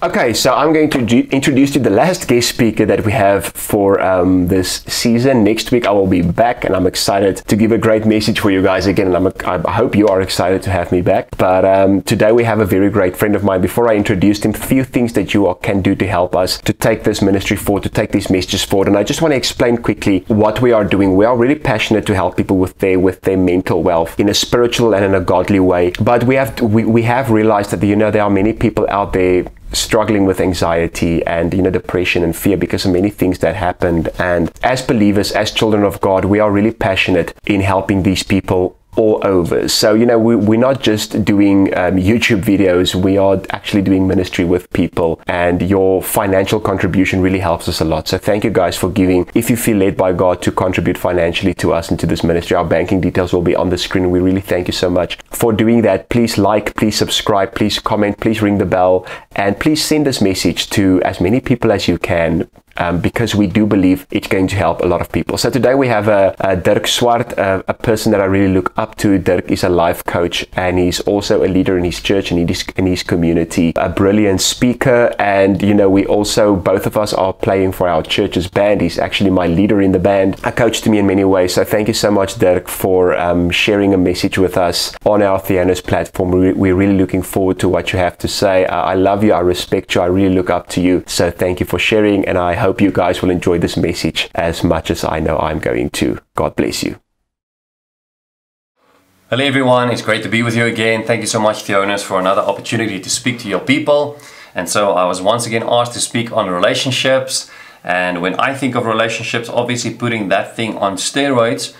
Okay, so I'm going to introduce you to the last guest speaker that we have for this season. Next week I will be back, and I'm excited to give a great message for you guys again, and I hope you are excited to have me back. But today we have a very great friend of mine. Before I introduced him, a few things that you all can do to help us to take this ministry forward, to take these messages forward. And I just want to explain quickly what we are doing. We are really passionate to help people with their mental wealth in a spiritual and in a godly way. But we have realized that, you know, there are many people out there struggling with anxiety and, you know, depression and fear because of many things that happened. And as believers, as children of God, we are really passionate in helping these people all over. So, you know, we're not just doing YouTube videos, we are actually doing ministry with people, and your financial contribution really helps us a lot. So thank you guys for giving. If you feel led by God to contribute financially to us and to this ministry, our banking details will be on the screen. We really thank you so much for doing that. Please like, please subscribe, please comment, please ring the bell, and please send this message to as many people as you can. Because we do believe it's going to help a lot of people. So today we have a Dirk Swart, a person that I really look up to. Dirk is a life coach, and he's also a leader in his church and in his community. A brilliant speaker, and, you know, we also, both of us are playing for our church's band. He's actually my leader in the band, a coach to me in many ways. So thank you so much, Dirk, for sharing a message with us on our Theonos platform. We're really looking forward to what you have to say. I love you, I respect you, I really look up to you. So thank you for sharing, and I hope you guys will enjoy this message as much as I know I'm going to. God bless you. Hello everyone, it's great to be with you again. Thank you so much, Theonos, for another opportunity to speak to your people. And so I was once again asked to speak on relationships. And when I think of relationships, obviously putting that thing on steroids,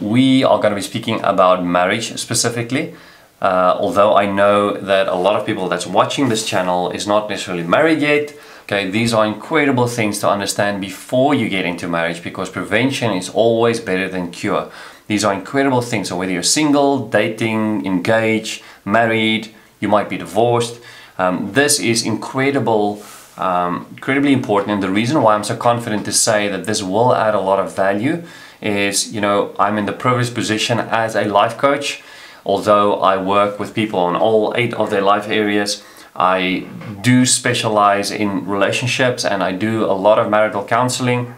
we are going to be speaking about marriage specifically. Although I know that a lot of people that's watching this channel is not necessarily married yet. Okay, these are incredible things to understand before you get into marriage, because prevention is always better than cure. These are incredible things. So whether you're single, dating, engaged, married, you might be divorced. This is incredible, incredibly important. And the reason why I'm so confident to say that this will add a lot of value is, you know, I'm in the privileged position as a life coach. Although I work with people on all 8 of their life areas, I do specialize in relationships, and I do a lot of marital counseling,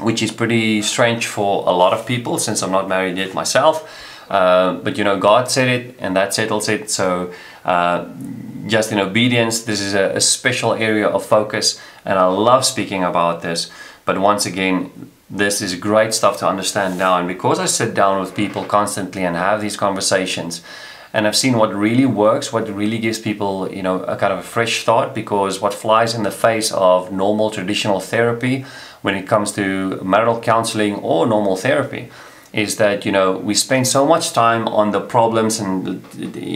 which is pretty strange for a lot of people since I'm not married yet myself. But you know, God said it, and that settles it. So just in obedience, this is a special area of focus, and I love speaking about this. But once again, this is great stuff to understand now. And because I sit down with people constantly and have these conversations, and I've seen what really works, what really gives people, you know, a kind of a fresh start, because what flies in the face of normal traditional therapy when it comes to marital counseling or normal therapy is that, you know, we spend so much time on the problems and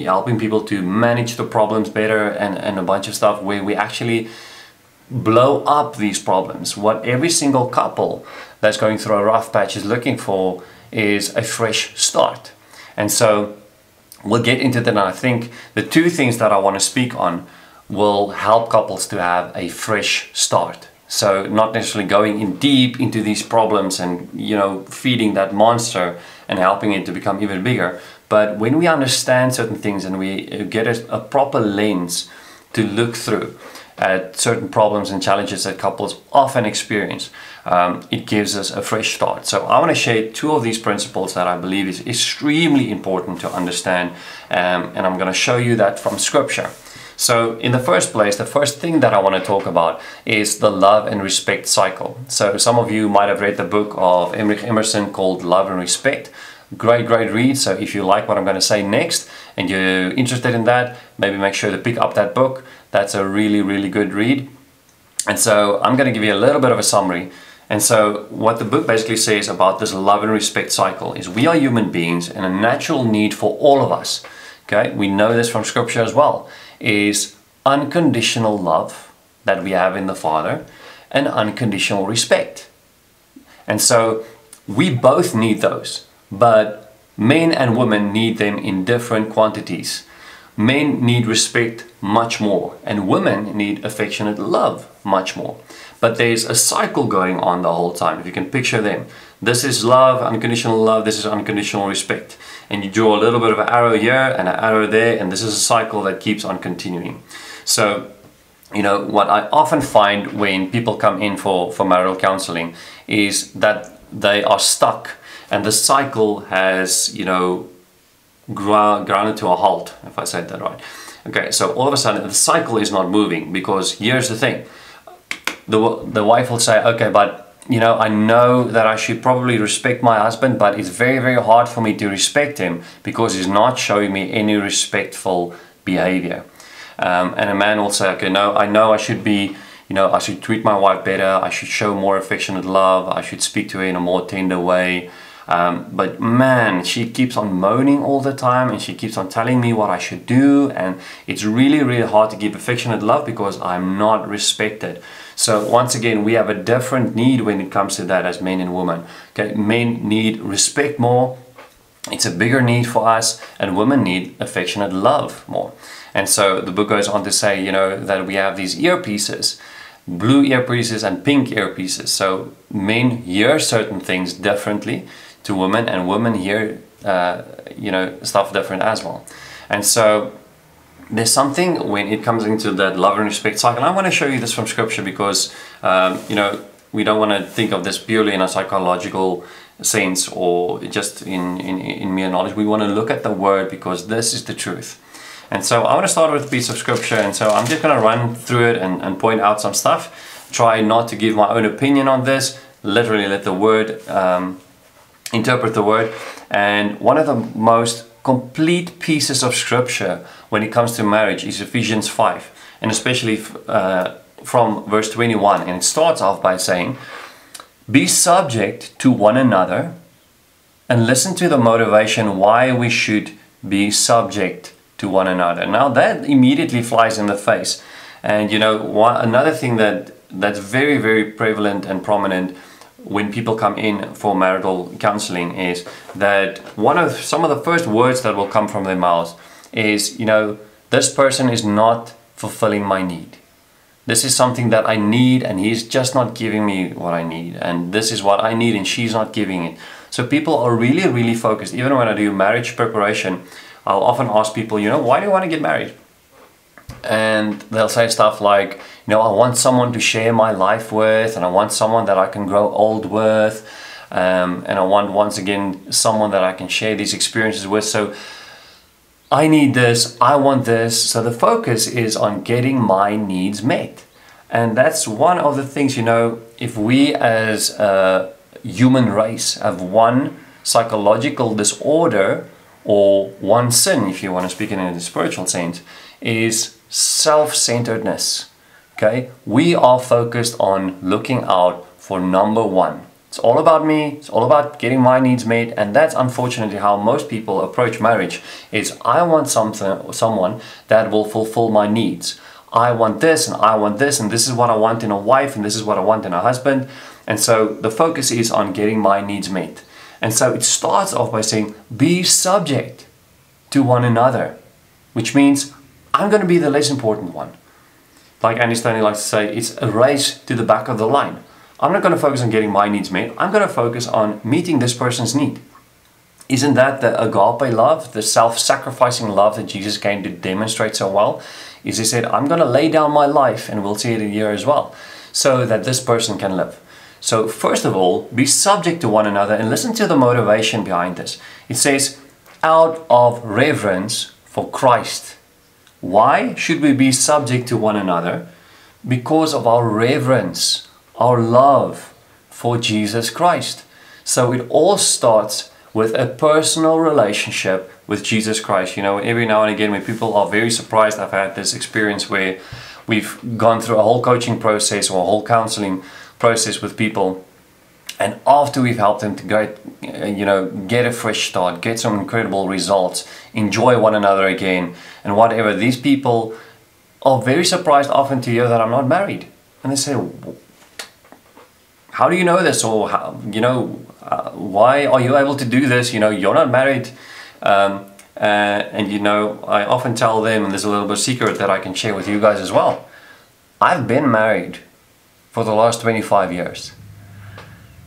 helping people to manage the problems better and a bunch of stuff, where we actually blow up these problems. What every single couple that's going through a rough patch is looking for is a fresh start. And so we'll get into that, and I think the 2 things that I want to speak on will help couples to have a fresh start. So not necessarily going in deep into these problems and, you know, feeding that monster and helping it to become even bigger. But when we understand certain things and we get a proper lens to look through at certain problems and challenges that couples often experience, it gives us a fresh start. So I want to share 2 of these principles that I believe is extremely important to understand, and I'm going to show you that from scripture. So in the first place, the first thing that I want to talk about is the love and respect cycle. So some of you might have read the book of Emerson called Love and Respect. Great read. So if you like what I'm going to say next and you're interested in that, maybe make sure to pick up that book. That's a really good read. And so I'm going to give you a little bit of a summary. And so what the book basically says about this love and respect cycle is we are human beings, and a natural need for all of us, okay, we know this from scripture as well, is unconditional love that we have in the Father and unconditional respect. And so we both need those. But men and women need them in different quantities. Men need respect much more, and women need affectionate love much more. But there's a cycle going on the whole time, if you can picture them. This is love, this is unconditional respect. And you draw a little bit of an arrow here and an arrow there, and this is a cycle that keeps on continuing. So you know, what I often find when people come in for marital counseling is that they are stuck, and the cycle has, you know, grounded to a halt, if I said that right. Okay, so all of a sudden the cycle is not moving, because here's the thing, the wife will say, okay, but you know, I know that I should probably respect my husband, but it's very, very hard for me to respect him because he's not showing me any respectful behavior. And a man will say, okay, no, I know I should be, you know, I should treat my wife better, I should show more affectionate love, I should speak to her in a more tender way. But man, she keeps on moaning all the time, and she keeps on telling me what I should do, and it's really, really hard to give affectionate love because I'm not respected. So once again, we have a different need when it comes to that as men and women. Okay, men need respect more, it's a bigger need for us, and women need affectionate love more. And so the book goes on to say, you know, that we have these earpieces, blue earpieces and pink earpieces. So men hear certain things differently to women, and women hear, you know, stuff different as well. And so there's something when it comes into that love and respect cycle. I want to show you this from scripture because, you know, we don't want to think of this purely in a psychological sense or just in mere knowledge. We want to look at the word because this is the truth. And so I want to start with a piece of scripture, and so I'm just going to run through it and point out some stuff. Try not to give my own opinion on this. Literally let the word interpret the word. And one of the most complete pieces of scripture when it comes to marriage is Ephesians 5, and especially from verse 21. And it starts off by saying, "Be subject to one another," and listen to the motivation why we should be subject to one another. Now that immediately flies in the face. And you know, another thing that's very, very prevalent and prominent when people come in for marital counseling is that some of the first words that will come from their mouths is, you know, this person is not fulfilling my need. This is something that I need, and he's just not giving me what I need, and this is what I need and she's not giving it. So people are really, really focused. Even when I do marriage preparation, I'll often ask people, you know, why do you want to get married? And they'll say stuff like, you know, I want someone to share my life with, and I want someone that I can grow old with, and I want, once again, someone that I can share these experiences with. So I need this, I want this. So the focus is on getting my needs met. And that's one of the things, you know, if we as a human race have one psychological disorder, or one sin, if you want to speak in a spiritual sense, is self-centeredness. Okay, we are focused on looking out for number one. It's all about me, it's all about getting my needs met, and that's unfortunately how most people approach marriage. Is I want someone that will fulfill my needs. I want this, and I want this, and this is what I want in a wife, and this is what I want in a husband. And so the focus is on getting my needs met. And so it starts off by saying, be subject to one another, which means I'm going to be the less important one. Like Andy Stanley likes to say, it's a race to the back of the line. I'm not going to focus on getting my needs met. I'm going to focus on meeting this person's need. Isn't that the agape love, the self-sacrificing love that Jesus came to demonstrate so well? Is he said, I'm going to lay down my life, and we'll see it in here as well, so that this person can live. So first of all, be subject to one another, and listen to the motivation behind this. It says, out of reverence for Christ. Why should we be subject to one another? Because of our reverence, our love for Jesus Christ. So it all starts with a personal relationship with Jesus Christ. You know, every now and again when people are very surprised, I've had this experience where we've gone through a whole coaching process or a whole counseling process with people, and after we've helped them to go, you know, get a fresh start, get some incredible results, enjoy one another again, and whatever, these people are very surprised often to hear that I'm not married, and they say, how do you know this? Or how, you know, why are you able to do this? You know, you're not married. And you know, I often tell them, and there's a little bit of secret that I can share with you guys as well, I've been married for the last 25 years.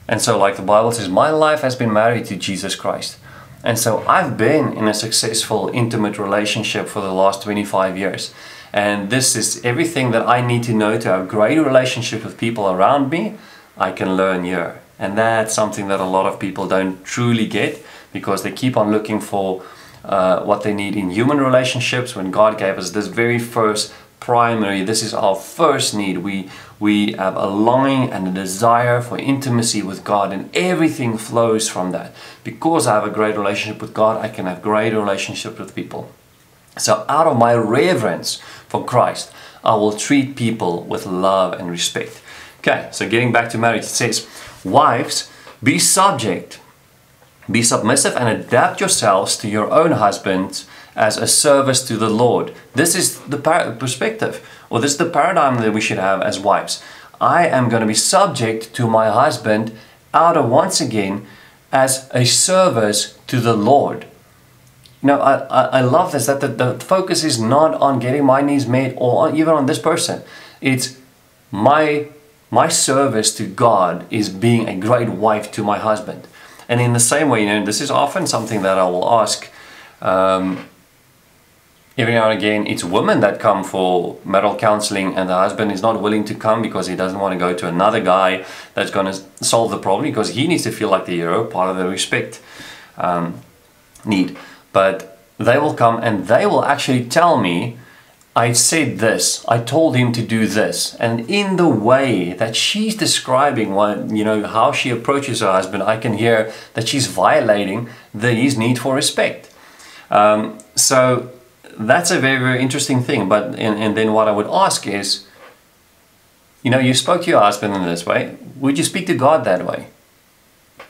And so like the Bible says, my life has been married to Jesus Christ. And so I've been in a successful, intimate relationship for the last 25 years. And this is everything that I need to know to have a great relationship with people around me. I can learn here. And that's something that a lot of people don't truly get, because they keep on looking for what they need in human relationships, when God gave us this very first primary, this is our first need. We have a longing and a desire for intimacy with God, and everything flows from that. Because I have a great relationship with God, I can have great relationships with people. So out of my reverence for Christ, I will treat people with love and respect. Okay, so getting back to marriage, it says, wives, be subject, be submissive, and adapt yourselves to your own husbands as a service to the Lord. This is the perspective, or this is the paradigm that we should have as wives. I am going to be subject to my husband out of, once again, as a service to the Lord. Now, I love this, that the focus is not on getting my needs met, or even on this person. It's my service to God is being a great wife to my husband. And in the same way, you know, this is often something that I will ask. Every now and again, it's women that come for marital counseling, and the husband is not willing to come because he doesn't want to go to another guy that's going to solve the problem, because he needs to feel like the hero, part of the respect need. But they will come and they will actually tell me, I said this, I told him to do this. And in the way that she's describing what, you know, how she approaches her husband, I can hear that she's violating his need for respect. So that's a very, very interesting thing. But and then what I would ask is, you know, you spoke to your husband in this way, would you speak to God that way?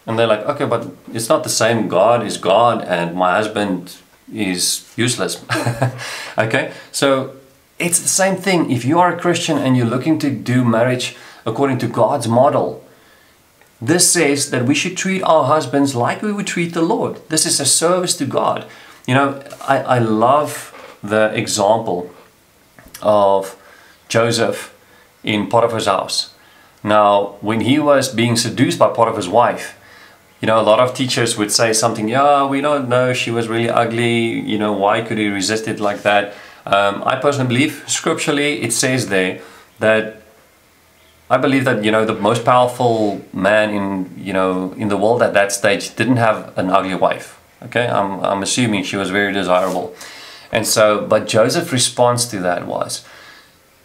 And they're like, okay, but it's not the same. God is God, and my husband is useless. Okay, so it's the same thing. If you are a Christian and you're looking to do marriage according to God's model, this says that we should treat our husbands like we would treat the Lord. This is a service to God. You know, I love the example of Joseph in Potiphar's house. Now, when he was being seduced by Potiphar's wife, you know, a lot of teachers would say something, yeah, we don't know, she was really ugly, you know, why could he resist it like that? I personally believe, scripturally, it says there that I believe that, you know, the most powerful man in, you know, in the world at that stage didn't have an ugly wife. Okay, I'm assuming she was very desirable. And so, but Joseph's response to that was,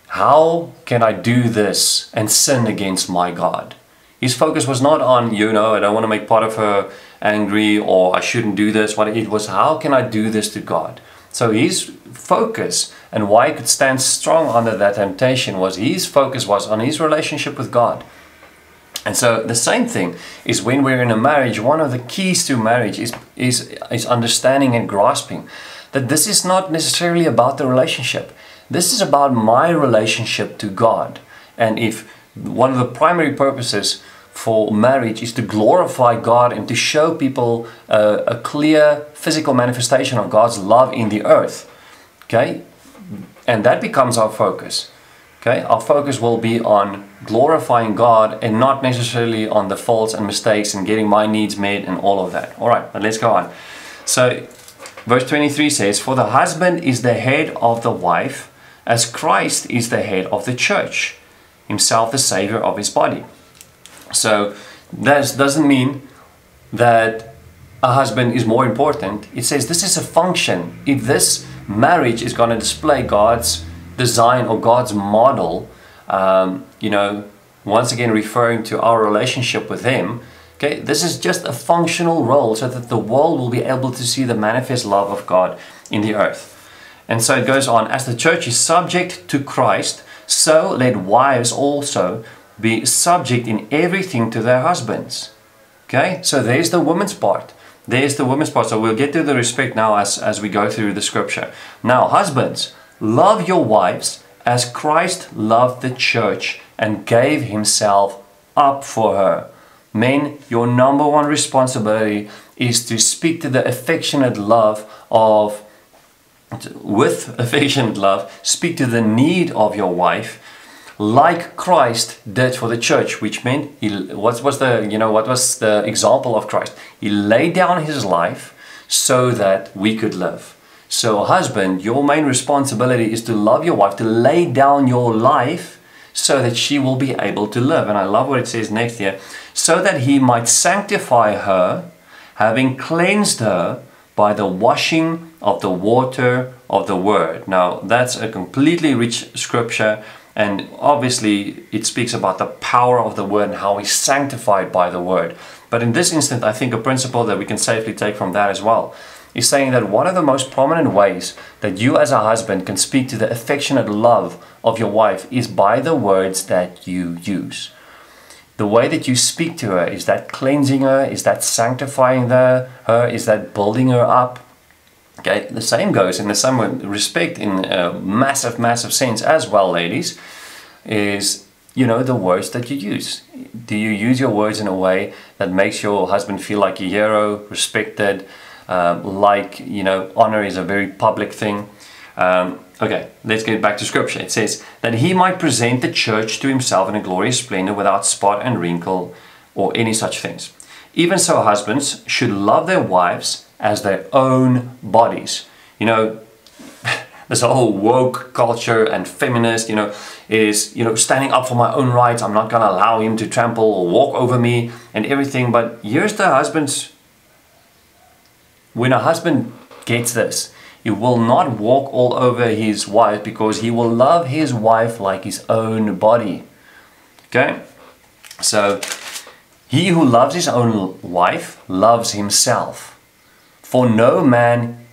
how can I do this and sin against my God? His focus was not on, you know, I don't want to make Potiphar angry, or I shouldn't do this. It was, how can I do this to God? So his focus, and why he could stand strong under that temptation, was his focus was on his relationship with God. And so the same thing is when we're in a marriage, one of the keys to marriage is understanding and grasping that this is not necessarily about the relationship. This is about my relationship to God. And if one of the primary purposes for marriage is to glorify God and to show people a clear physical manifestation of God's love in the earth, okay? And that becomes our focus. Okay, our focus will be on glorifying God and not necessarily on the faults and mistakes and getting my needs met and all of that. All right, but let's go on. So verse 23 says, for the husband is the head of the wife, as Christ is the head of the church, himself the savior of his body. So that doesn't mean that a husband is more important. It says this is a function. If this marriage is going to display God's design or God's model, you know, once again referring to our relationship with Him, okay, this is just a functional role so that the world will be able to see the manifest love of God in the earth. And so it goes on, as the church is subject to Christ, so let wives also be subject in everything to their husbands. Okay, so there's the woman's part. There's the woman's part. So we'll get to the respect now as we go through the scripture. Now, husbands, love your wives as Christ loved the church and gave himself up for her. Men, your number one responsibility is to speak to the affectionate love of, with affectionate love, speak to the need of your wife like Christ did for the church, which meant, what was the example of Christ? He laid down his life so that we could live. So husband, your main responsibility is to love your wife, to lay down your life so that she will be able to live. And I love what it says next here. So that he might sanctify her, having cleansed her by the washing of the water of the word. Now, that's a completely rich scripture. And obviously, it speaks about the power of the word and how we sanctified by the word. But in this instance, I think a principle that we can safely take from that as well is saying that one of the most prominent ways that you as a husband can speak to the affectionate love of your wife is by the words that you use. The way that you speak to her, is that cleansing her? Is that sanctifying her? Is that building her up? Okay, the same goes in the same respect in a massive, massive sense as well, ladies, is, you know, the words that you use. Do you use your words in a way that makes your husband feel like a hero, respected, like, you know, honor is a very public thing? Okay, let's get back to scripture. It says that he might present the church to himself in a glorious splendor without spot and wrinkle or any such things. Even so, husbands should love their wives as their own bodies. You know, this whole woke culture and feminist, you know, is, you know, standing up for my own rights. I'm not going to allow him to trample or walk over me and everything. But here's the husband's. When a husband gets this, he will not walk all over his wife because he will love his wife like his own body. Okay? So, he who loves his own wife loves himself. For no man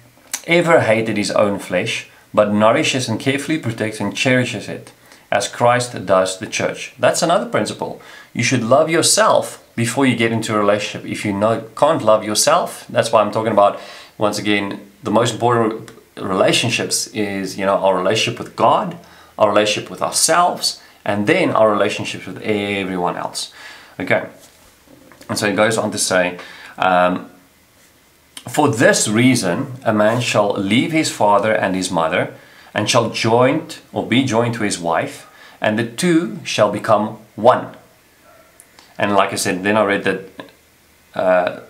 ever hated his own flesh, but nourishes and carefully protects and cherishes it, as Christ does the church. That's another principle. You should love yourself before you get into a relationship. If you can't love yourself, that's why I'm talking about, once again, the most important relationships is, you know, our relationship with God, our relationship with ourselves, and then our relationships with everyone else. Okay, and so it goes on to say, for this reason, a man shall leave his father and his mother, and shall be joined to his wife, and the two shall become one. And like I said, then I read that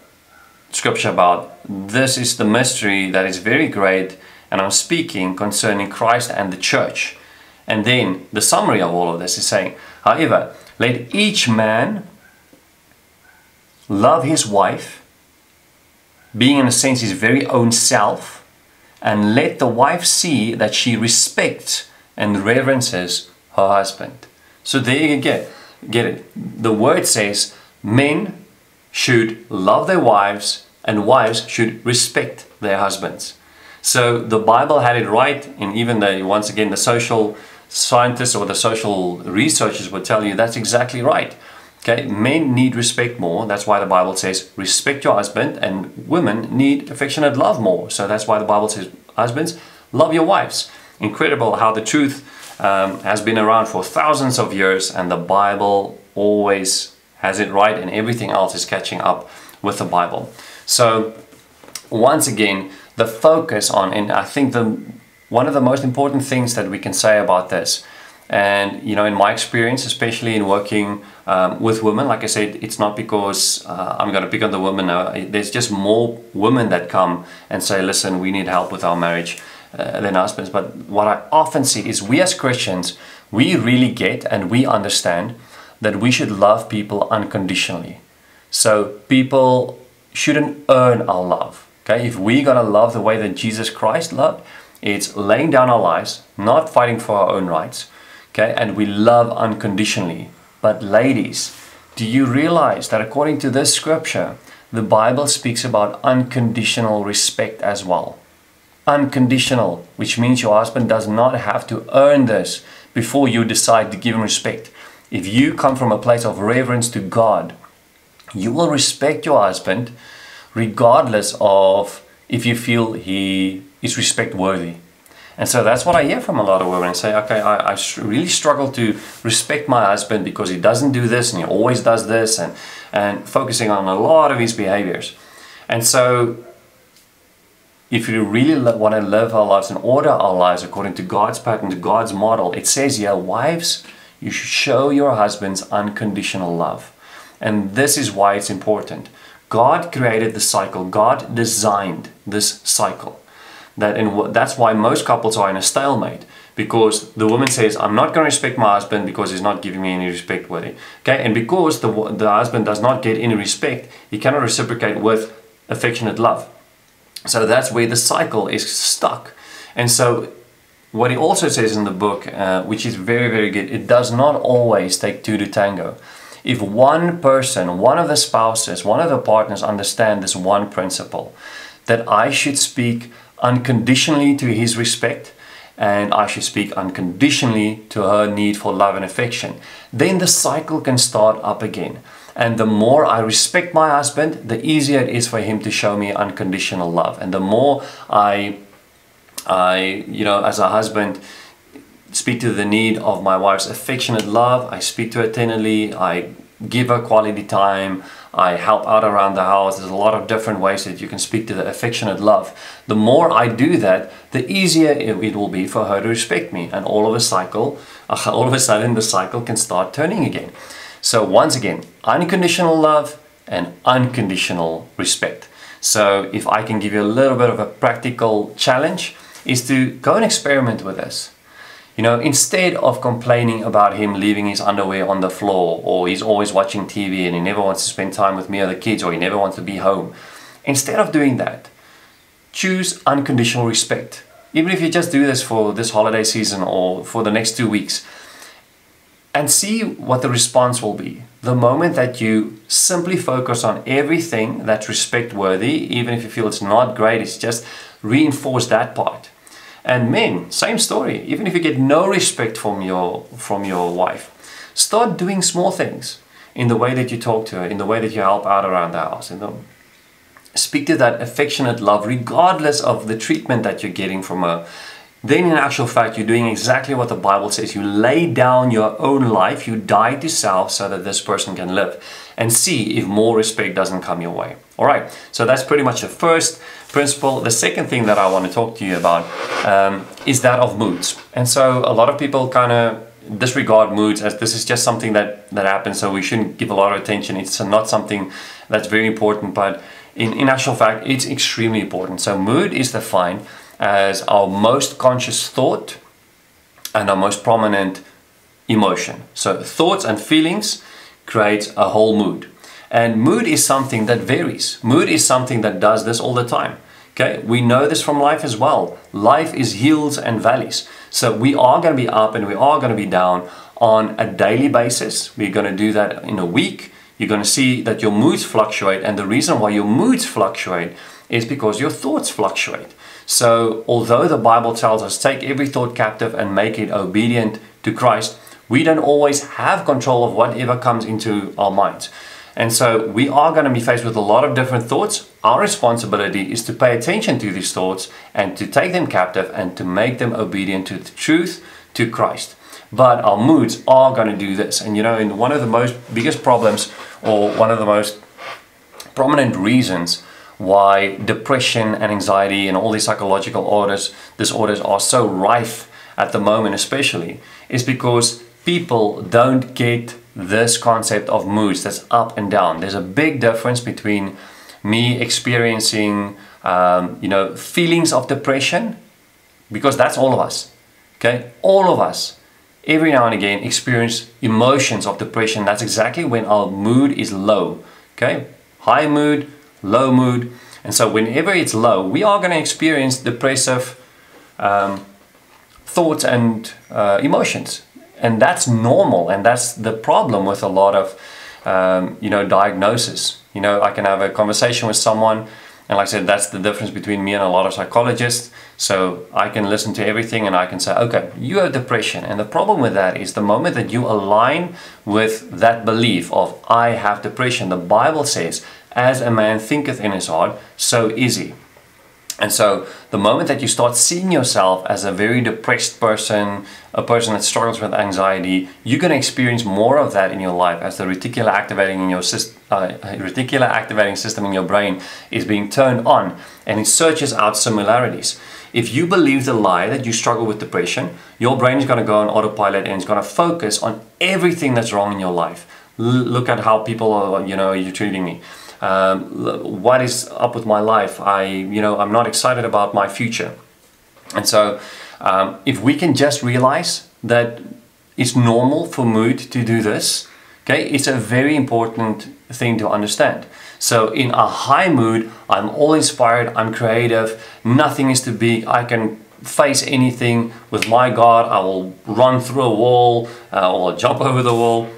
scripture about this is the mystery that is very great, and I'm speaking concerning Christ and the church. And then the summary of all of this is saying, however, let each man love his wife, being in a sense his very own self, and let the wife see that she respects and reverences her husband. So there you get it. The word says men should love their wives and wives should respect their husbands. So the Bible had it right, and even though once again the social scientists or the social researchers would tell you that's exactly right. Okay, men need respect more. That's why the Bible says respect your husband, and women need affectionate love more. So that's why the Bible says husbands, love your wives. Incredible how the truth has been around for thousands of years, and the Bible always has it right, and everything else is catching up with the Bible. So once again, the focus on, and I think one of the most important things that we can say about this, and you know, in my experience, especially in working with women, like I said, it's not because I'm going to pick on the women. There's just more women that come and say, listen, we need help with our marriage than husbands. But what I often see is we as Christians, we really get and we understand that we should love people unconditionally. So people shouldn't earn our love. Okay, if we're going to love the way that Jesus Christ loved, it's laying down our lives, not fighting for our own rights. Okay, and we love unconditionally. But ladies, do you realize that according to this scripture, the Bible speaks about unconditional respect as well? Unconditional, which means your husband does not have to earn this before you decide to give him respect. If you come from a place of reverence to God, you will respect your husband regardless of if you feel he is respect worthy. And so that's what I hear from a lot of women and say, okay, I really struggle to respect my husband because he doesn't do this and he always does this, and focusing on a lot of his behaviors. And so if you really want to live our lives and order our lives according to God's pattern, to God's model, it says here, wives, you should show your husbands unconditional love. And this is why it's important. God created the cycle. God designed this cycle. that's why most couples are in a stalemate, because the woman says, I'm not going to respect my husband because he's not giving me any respect, Woody. Okay, and because the husband does not get any respect, he cannot reciprocate with affectionate love. So that's where the cycle is stuck. And so what he also says in the book, which is very, very good, it does not always take two to tango. If one person, one of the spouses, one of the partners understand this one principle, that I should speak unconditionally to his respect, and I should speak unconditionally to her need for love and affection, then the cycle can start up again. And the more I respect my husband, the easier it is for him to show me unconditional love. And the more I you know, as a husband, speak to the need of my wife's affectionate love, I speak to her tenderly, I give her quality time, I help out around the house. There's a lot of different ways that you can speak to the affectionate love. The more I do that, the easier it will be for her to respect me. And all of a sudden, the cycle can start turning again. So once again, unconditional love and unconditional respect. So if I can give you a little bit of a practical challenge, is to go and experiment with this. You know, instead of complaining about him leaving his underwear on the floor, or he's always watching TV and he never wants to spend time with me or the kids, or he never wants to be home. Instead of doing that, choose unconditional respect. Even if you just do this for this holiday season or for the next 2 weeks. And see what the response will be. The moment that you simply focus on everything that's respect worthy, even if you feel it's not great, it's just reinforce that part. And men, same story. Even if you get no respect from your wife, start doing small things in the way that you talk to her, in the way that you help out around the house. Speak to that affectionate love regardless of the treatment that you're getting from her. Then in actual fact, you're doing exactly what the Bible says. You lay down your own life, you die to self so that this person can live, and see if more respect doesn't come your way. All right, so that's pretty much the first principle. The second thing that I want to talk to you about is that of moods. And so a lot of people kind of disregard moods as this is just something that happens, so we shouldn't give a lot of attention. It's not something that's very important, but in actual fact, it's extremely important. So mood is defined as our most conscious thought and our most prominent emotion. So thoughts and feelings create a whole mood. And mood is something that varies. Mood is something that does this all the time. Okay, we know this from life as well. Life is hills and valleys. So we are going to be up and we are going to be down on a daily basis. We're going to do that in a week. You're going to see that your moods fluctuate. And the reason why your moods fluctuate is because your thoughts fluctuate. So although the Bible tells us take every thought captive and make it obedient to Christ, we don't always have control of whatever comes into our minds. And so we are going to be faced with a lot of different thoughts. Our responsibility is to pay attention to these thoughts and to take them captive and to make them obedient to the truth, to Christ. But our moods are going to do this. And you know, in one of the biggest problems, or one of the most prominent reasons why depression and anxiety and all these psychological disorders are so rife at the moment especially, is because people don't get this concept of moods that's up and down. There's a big difference between me experiencing you know, feelings of depression, because that's all of us. Okay, all of us every now and again experience emotions of depression. That's exactly when our mood is low. Okay, high mood, low mood. And so whenever it's low, we are going to experience depressive thoughts and emotions. And that's normal, and that's the problem with a lot of you know, diagnosis. You know, I can have a conversation with someone, and like I said, that's the difference between me and a lot of psychologists. So I can listen to everything and I can say, okay, you have depression. And the problem with that is the moment that you align with that belief of I have depression, the Bible says, as a man thinketh in his heart, so is he. And so the moment that you start seeing yourself as a very depressed person, a person that struggles with anxiety, you're going to experience more of that in your life as the reticular activating system in your brain is being turned on and it searches out similarities. If you believe the lie that you struggle with depression, your brain is going to go on autopilot and it's going to focus on everything that's wrong in your life. Look at how people are, you know, you're treating me. What is up with my life? I'm not excited about my future. And so if we can just realize that it's normal for mood to do this, okay, it's a very important thing to understand. So in a high mood, I'm all inspired, I'm creative, nothing is too big, I can face anything with my God, I will run through a wall, or jump over the wall.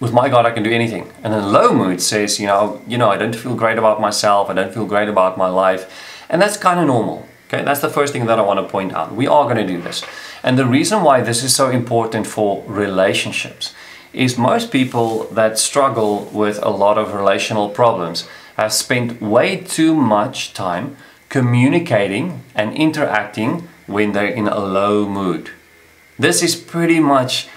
With my God, I can do anything. And then low mood says, you know, I don't feel great about myself, I don't feel great about my life. And that's kind of normal. Okay, that's the first thing that I want to point out. We are going to do this. And the reason why this is so important for relationships is most people that struggle with a lot of relational problems have spent way too much time communicating and interacting when they're in a low mood. This is pretty much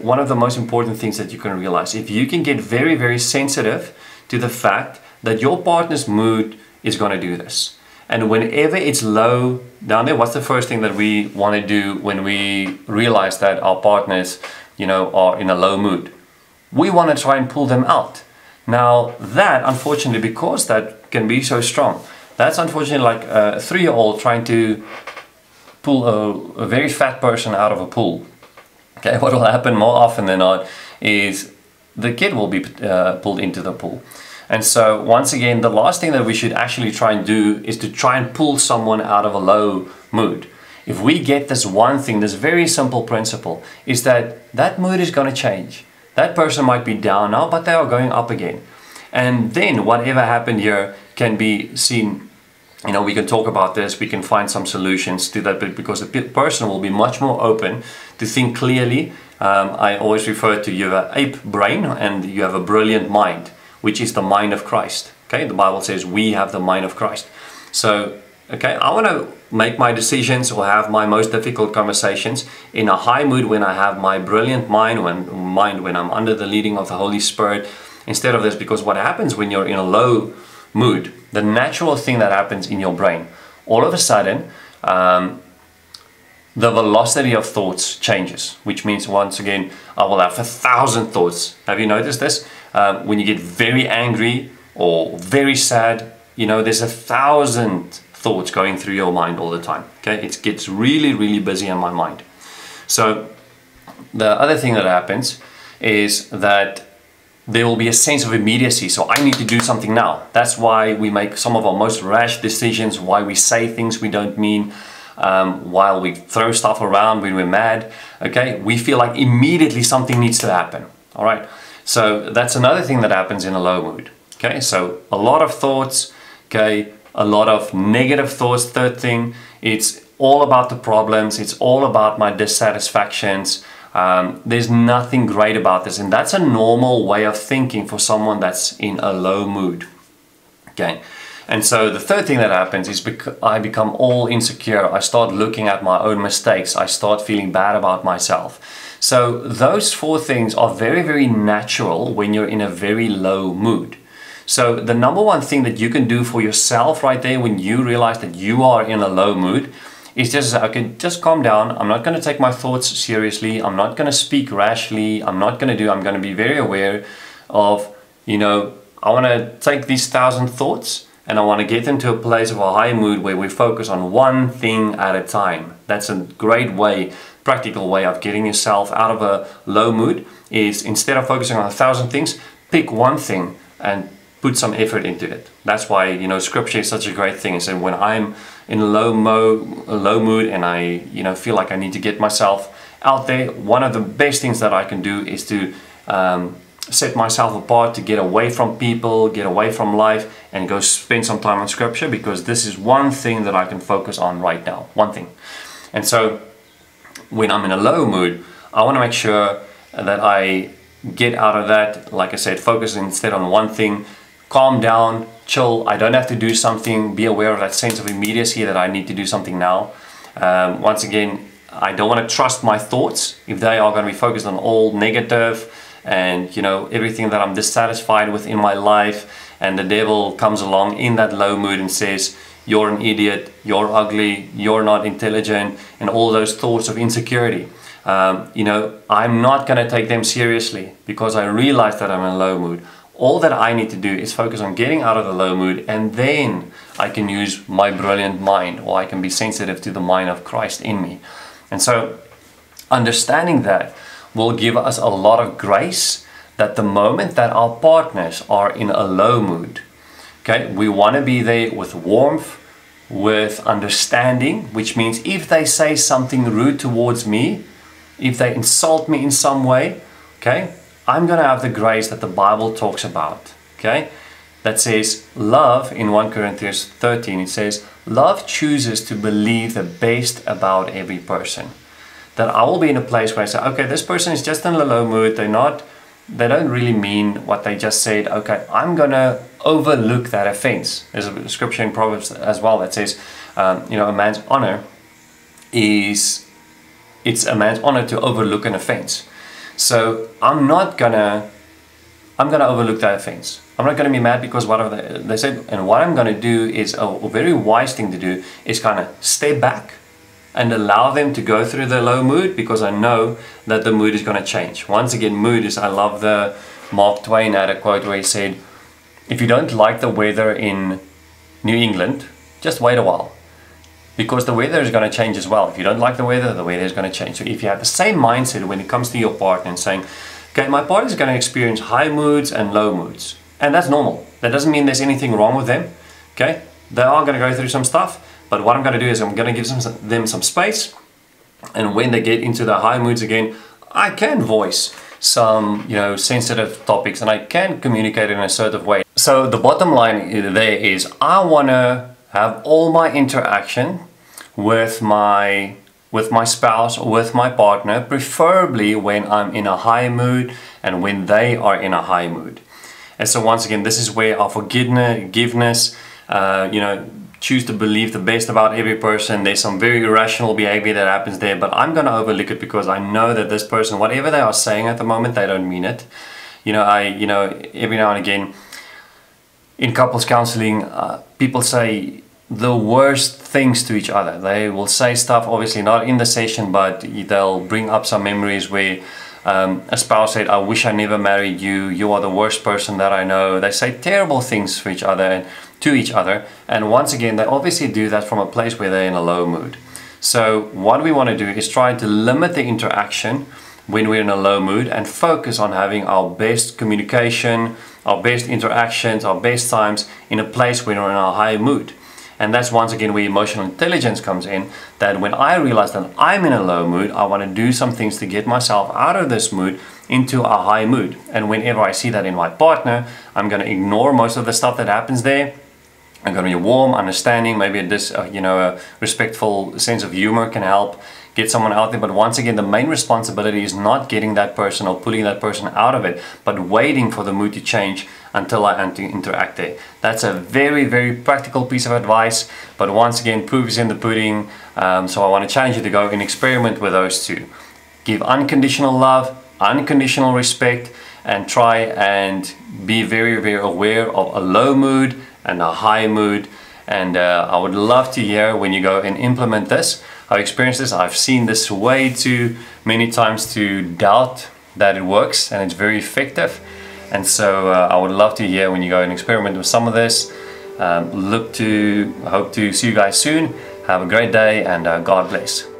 one of the most important things that you can realize. If you can get very, very sensitive to the fact that your partner's mood is going to do this. And whenever it's low down there, what's the first thing that we want to do when we realize that our partners, you know, are in a low mood? We want to try and pull them out. Now that, unfortunately, because that can be so strong, that's unfortunately like a 3-year-old trying to pull a very fat person out of a pool. Okay, what will happen more often than not is the kid will be pulled into the pool. And so once again, the last thing that we should actually try and do is to try and pull someone out of a low mood. If we get this one thing, this very simple principle, is that that mood is going to change. That person might be down now, but they are going up again. And then whatever happened here can be seen, you know, we can talk about this, we can find some solutions to that, because the person will be much more open to think clearly. I always refer to, you have an ape brain and you have a brilliant mind, which is the mind of Christ. Okay, the Bible says we have the mind of Christ. So, okay, I want to make my decisions or have my most difficult conversations in a high mood when I have my brilliant mind, when I'm under the leading of the Holy Spirit, instead of this. Because what happens when you're in a low mood, the natural thing that happens in your brain, all of a sudden, the velocity of thoughts changes, which means once again, I will have 1,000 thoughts. Have you noticed this? When you get very angry or very sad, you know, there's 1,000 thoughts going through your mind all the time. Okay, it gets really, really busy in my mind. So the other thing that happens is that there will be a sense of immediacy. So I need to do something now. That's why we make some of our most rash decisions, why we say things we don't mean, while we throw stuff around when we're mad. Okay, we feel like immediately something needs to happen. All right. So that's another thing that happens in a low mood. Okay, so a lot of thoughts, okay, a lot of negative thoughts. Third thing, it's all about the problems. It's all about my dissatisfactions. There's nothing great about this. And that's a normal way of thinking for someone that's in a low mood. Okay, and so the third thing that happens is I become all insecure. I start looking at my own mistakes. I start feeling bad about myself. So those four things are very, very natural when you're in a very low mood. So the number one thing that you can do for yourself right there when you realize that you are in a low mood is just, okay, just calm down. I'm not going to take my thoughts seriously. I'm not going to speak rashly. I'm going to be very aware of, you know, I want to take these 1,000 thoughts and I want to get them to a place of a high mood where we focus on one thing at a time. That's a great way, practical way of getting yourself out of a low mood, is instead of focusing on 1,000 things, pick one thing and put some effort into it. That's why, you know, scripture is such a great thing. So when I'm in low mood and I, you know, feel like I need to get myself out there, one of the best things that I can do is to set myself apart, to get away from people, get away from life, and go spend some time on scripture, because this is one thing that I can focus on right now. One thing. And so when I'm in a low mood, I want to make sure that I get out of that, like I said, focus instead on one thing, calm down, chill, I don't have to do something, be aware of that sense of immediacy that I need to do something now. Once again, I don't want to trust my thoughts if they are going to be focused on all negative and, you know, everything that I'm dissatisfied with in my life, and the devil comes along in that low mood and says, you're an idiot, you're ugly, you're not intelligent, and all those thoughts of insecurity. You know, I'm not going to take them seriously because I realize that I'm in a low mood. All that I need to do is focus on getting out of the low mood, and then I can use my brilliant mind, or I can be sensitive to the mind of Christ in me. And so understanding that will give us a lot of grace that the moment that our partners are in a low mood, okay, we want to be there with warmth, with understanding, which means if they say something rude towards me, if they insult me in some way, okay, I'm going to have the grace that the Bible talks about, okay? That says, love, in 1 Corinthians 13, it says, love chooses to believe the best about every person. That I will be in a place where I say, okay, this person is just in a low mood, they don't really mean what they just said, okay, I'm going to overlook that offense. There's a scripture in Proverbs as well that says, you know, it's a man's honor to overlook an offense. So I'm gonna overlook that offense. I'm not gonna be mad because whatever they said. And what I'm gonna do is a very wise thing to do is kind of step back and allow them to go through their low mood, because I know that the mood is gonna change. Once again, mood is, I love the Mark Twain had a quote where he said, if you don't like the weather in New England, just wait a while, because the weather is going to change as well. If you don't like the weather is going to change. So if you have the same mindset when it comes to your partner and saying, okay, my partner is going to experience high moods and low moods, and that's normal. That doesn't mean there's anything wrong with them, okay? They are going to go through some stuff, but what I'm going to do is I'm going to give them some space, and when they get into the high moods again, I can voice some, you know, sensitive topics, and I can communicate in a certain way. So the bottom line there is I want to have all my interaction with my spouse or with my partner, preferably when I'm in a high mood and when they are in a high mood. And so once again, this is where our forgiveness, you know, choose to believe the best about every person. There's some very irrational behavior that happens there, but I'm going to overlook it because I know that this person, whatever they are saying at the moment, they don't mean it. You know, every now and again, in couples counseling, people say the worst things to each other. They will say stuff, obviously not in the session, but they'll bring up some memories where a spouse said, I wish I never married you. You are the worst person that I know. They say terrible things for each other and to each other. And once again, they obviously do that from a place where they're in a low mood. So what we want to do is try to limit the interaction when we're in a low mood and focus on having our best communication, our best interactions, our best times in a place when we're in a high mood. And that's once again where emotional intelligence comes in, that when I realize that I'm in a low mood, I want to do some things to get myself out of this mood into a high mood. And whenever I see that in my partner, I'm going to ignore most of the stuff that happens there. I'm going to be warm, understanding, maybe a respectful sense of humor can help get someone out there. But once again, the main responsibility is not getting that person or pulling that person out of it, but waiting for the mood to change until I interact there. That's a very, very practical piece of advice. But once again, proof is in the pudding. So I want to challenge you to go and experiment with those two. Give unconditional love, unconditional respect, and try and be very, very aware of a low mood and a high mood. And I would love to hear when you go and implement this. I've experienced this, I've seen this way too many times to doubt that it works and it's very effective. And so I would love to hear when you go and experiment with some of this. Hope to see you guys soon. Have a great day, and God bless.